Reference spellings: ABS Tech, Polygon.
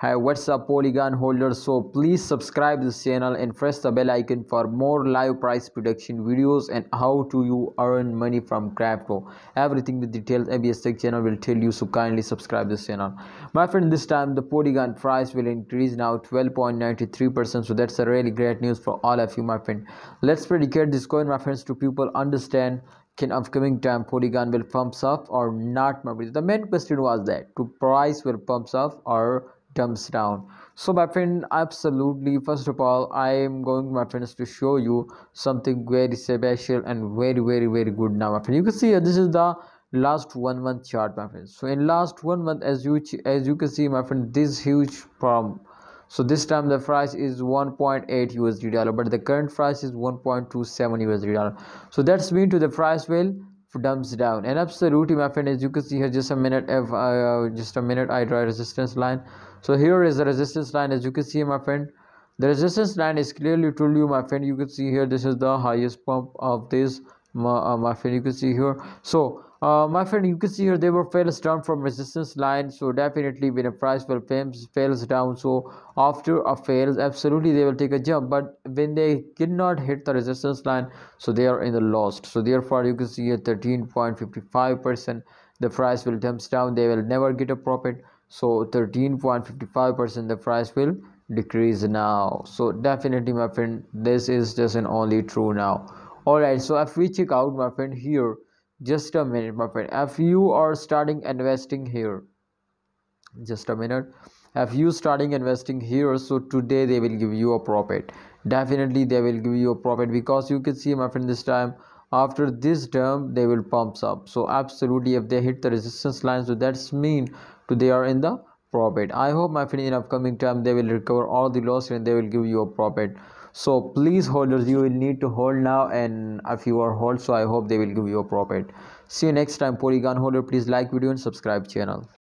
Hi, what's up Polygon holders? So please subscribe this channel and press the bell icon for more live price prediction videos and how to you earn money from crypto. Everything with details ABS Tech channel will tell you, so kindly subscribe this channel. My friend, this time the Polygon price will increase now 12.93%. So that's a really great news for all of you, my friend. Let's predicate this coin, my friends, to people understand in upcoming time Polygon will pumps up or not, my friend. The main question was that to price will pumps up or dumps down. So my friend, absolutely, first of all, I am going, my friends, to show you something very special and very good. Now my friend, you can see here, this is the last 1 month chart, my friends. So in last 1 month, as you can see, my friend, this huge problem. So this time the price is $1.8, but the current price is $1.27. So that's mean to the price will dumps down. And absolutely, my friend, as you can see here, just a minute, I draw a resistance line. So here is the resistance line. As you can see, my friend, the resistance line is clearly told you, my friend. You can see here, this is the highest pump of this, my friend. You can see here. So my friend, you can see here, they were fails down from resistance line. So definitely when a price will fails down, so after a fails, absolutely they will take a jump, but when they did not hit the resistance line, so they are in the lost. So therefore you can see here 13.55% the price will dumps down, they will never get a profit. So 13.55% the price will decrease now. So definitely, my friend, this is just an only true now. All right, so if we check out, my friend, here, just a minute, my friend, if you are starting investing here, so today they will give you a profit. Definitely they will give you a profit, because you can see, my friend, this time after this term they will pumps up. So absolutely, if they hit the resistance line, so that's mean to they are in the profit. I hope, my friend, in upcoming time they will recover all the loss and they will give you a profit. So please holders, you will need to hold now, and if you are hold, so I hope they will give you a profit. See you next time Polygon holder. Please like video and subscribe channel.